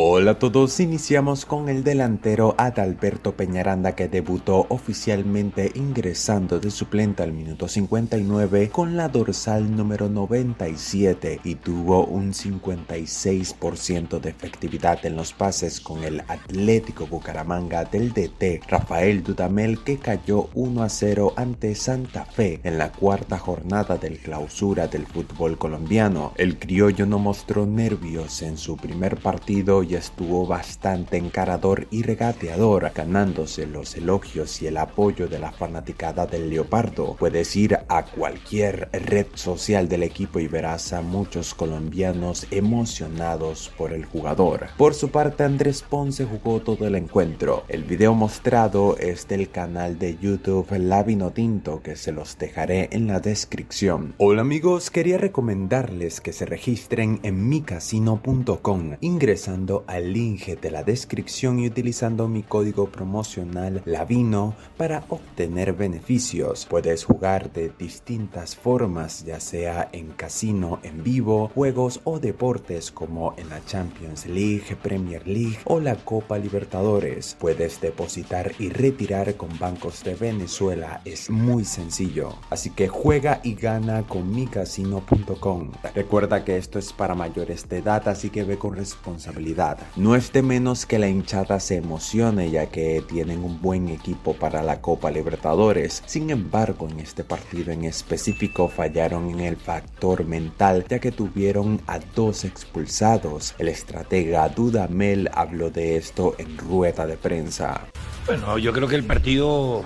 Hola a todos, iniciamos con el delantero Adalberto Peñaranda, que debutó oficialmente ingresando de suplente al minuto 59 con la dorsal número 97 y tuvo un 56% de efectividad en los pases con el Atlético Bucaramanga del DT Rafael Dudamel, que cayó 1-0 ante Santa Fe en la cuarta jornada del clausura del fútbol colombiano. El criollo no mostró nervios en su primer partido y estuvo bastante encarador y regateador, ganándose los elogios y el apoyo de la fanaticada del Leopardo. Puedes ir a cualquier red social del equipo y verás a muchos colombianos emocionados por el jugador. Por su parte, Andrés Ponce jugó todo el encuentro. El video mostrado es del canal de YouTube Lavinotinto, que se los dejaré en la descripción. Hola amigos, quería recomendarles que se registren en micasino.com ingresando al link de la descripción y utilizando mi código promocional LAVINO para obtener beneficios. Puedes jugar de distintas formas, ya sea en casino, en vivo, juegos o deportes como en la Champions League, Premier League o la Copa Libertadores. Puedes depositar y retirar con bancos de Venezuela, es muy sencillo. Así que juega y gana con micasino.com. Recuerda que esto es para mayores de edad, así que ve con responsabilidad. No es de menos que la hinchada se emocione, ya que tienen un buen equipo para la Copa Libertadores. Sin embargo, en este partido en específico fallaron en el factor mental, ya que tuvieron a dos expulsados. El estratega Dudamel habló de esto en rueda de prensa. Bueno, yo creo que el partido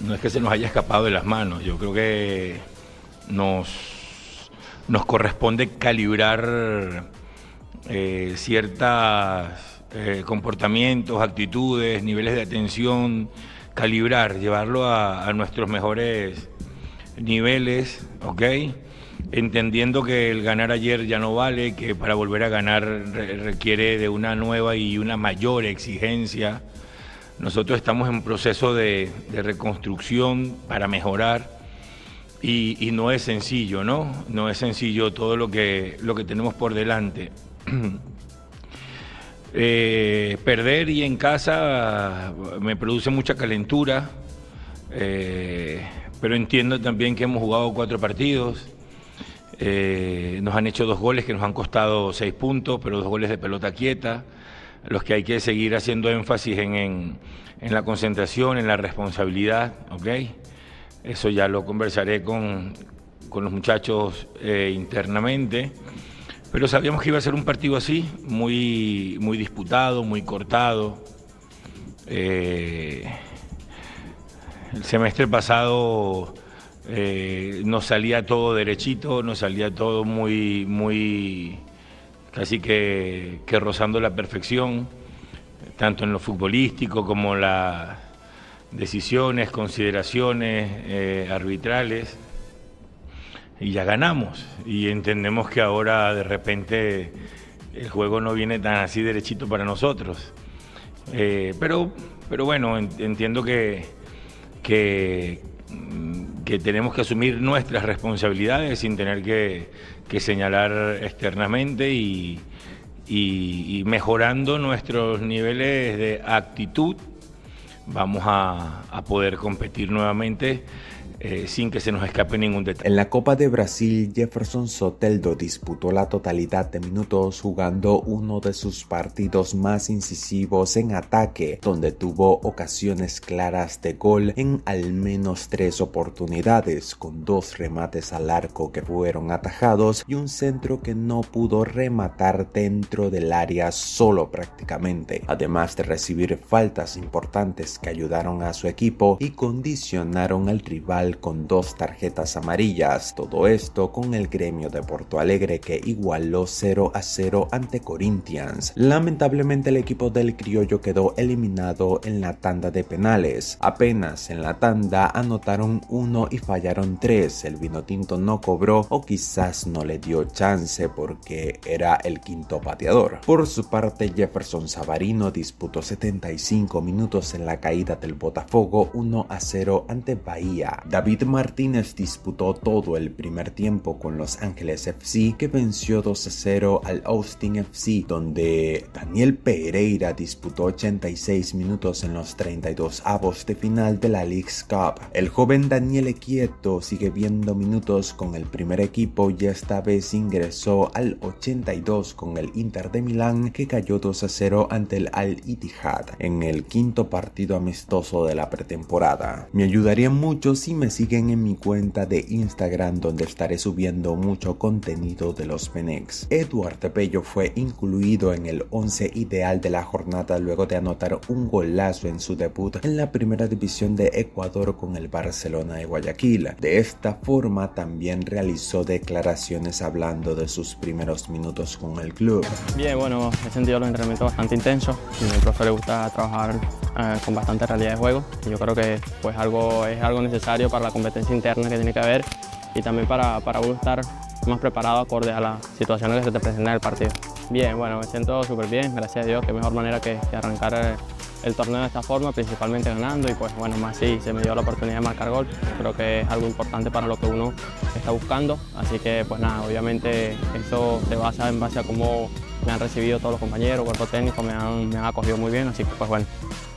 no es que se nos haya escapado de las manos. Yo creo que nos corresponde calibrar ciertos comportamientos, actitudes, niveles de atención, calibrar, llevarlo a nuestros mejores niveles, ¿ok? Entendiendo que el ganar ayer ya no vale, que para volver a ganar requiere de una nueva y una mayor exigencia. Nosotros estamos en proceso de reconstrucción para mejorar. Y no es sencillo, ¿no? No es sencillo todo lo que tenemos por delante. Perder y en casa me produce mucha calentura, pero entiendo también que hemos jugado 4 partidos. Nos han hecho 2 goles que nos han costado 6 puntos, pero 2 goles de pelota quieta, los que hay que seguir haciendo énfasis en la concentración, en la responsabilidad, ¿ok? Eso ya lo conversaré con los muchachos internamente, pero sabíamos que iba a ser un partido así, muy, muy disputado, muy cortado. El semestre pasado nos salía todo derechito, nos salía todo muy, muy casi que rozando la perfección, tanto en lo futbolístico como la decisiones, consideraciones arbitrales, y ya ganamos, y entendemos que ahora de repente el juego no viene tan así derechito para nosotros, pero bueno, entiendo que tenemos que asumir nuestras responsabilidades sin tener que señalar externamente y mejorando nuestros niveles de actitud. Vamos a poder competir nuevamente sin que se nos escape ningún detalle. En la Copa de Brasil, Jefferson Soteldo disputó la totalidad de minutos jugando uno de sus partidos más incisivos en ataque, donde tuvo ocasiones claras de gol en al menos 3 oportunidades, con 2 remates al arco que fueron atajados y un centro que no pudo rematar dentro del área solo prácticamente, además de recibir faltas importantes que ayudaron a su equipo y condicionaron al rival con 2 tarjetas amarillas. Todo esto con el Gremio de Porto Alegre, que igualó 0-0 ante Corinthians. Lamentablemente, el equipo del criollo quedó eliminado en la tanda de penales. Apenas en la tanda anotaron 1 y fallaron 3. El Vinotinto no cobró, o quizás no le dio chance porque era el quinto pateador. Por su parte, Jefferson Savarino disputó 75 minutos en la caída del Botafogo 1-0 ante Bahía. David Martínez disputó todo el primer tiempo con los Ángeles FC, que venció 2-0 al Austin FC, donde Daniel Pereira disputó 86 minutos en los 32avos de final de la League Cup. El joven Daniel Equieto sigue viendo minutos con el primer equipo y esta vez ingresó al 82 con el Inter de Milán, que cayó 2-0 ante el Al-Ittihad en el quinto partido amistoso de la pretemporada. Me ayudaría mucho si me siguen en mi cuenta de Instagram, donde estaré subiendo mucho contenido de los Fenex. Eduardo Pello fue incluido en el 11 ideal de la jornada luego de anotar un golazo en su debut en la primera división de Ecuador con el Barcelona de Guayaquil. De esta forma también realizó declaraciones hablando de sus primeros minutos con el club. Bien, bueno, he sentido los entrenamientos bastante intensos. A mi profe le gusta trabajar con bastante realidad de juego. Y yo creo que pues, es algo necesario para la competencia interna que tiene que haber y también para uno estar más preparado acorde a las situaciones que se te presentan en el partido. Bien, bueno, me siento súper bien, gracias a Dios, qué mejor manera que arrancar el torneo de esta forma, principalmente ganando y pues bueno, más si se me dio la oportunidad de marcar gol, creo que es algo importante para lo que uno está buscando, así que pues nada, obviamente eso se basa en base a cómo me han recibido todos los compañeros, cuerpo técnico, me han acogido muy bien, así que pues bueno,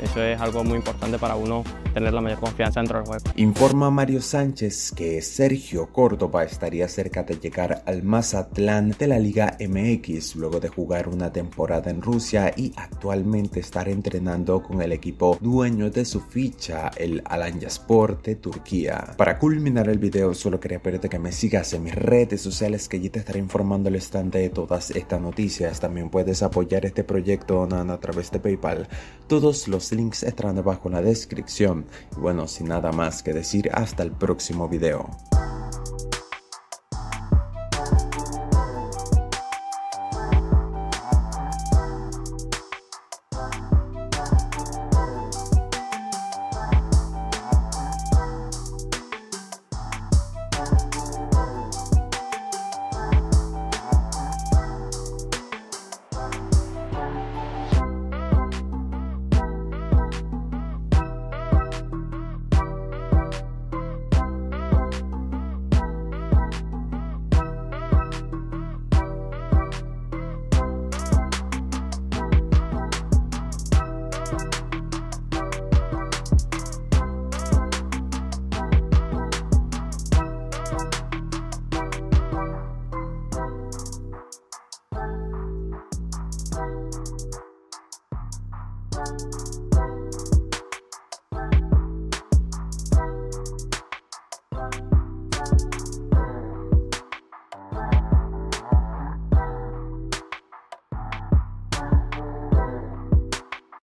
eso es algo muy importante para uno tener la mayor confianza dentro del juego. Informa Mario Sánchez que Sergio Córdoba estaría cerca de llegar al Mazatlán de la Liga MX luego de jugar una temporada en Rusia y actualmente estar entrenando con el equipo dueño de su ficha, el Alanya Sport de Turquía. Para culminar el video solo quería pedirte que me sigas en mis redes sociales, que allí te estaré informando al instante de todas estas noticias. También puedes apoyar este proyecto a través de PayPal. Todos los links estarán abajo en la descripción. Y bueno, sin nada más que decir, hasta el próximo video.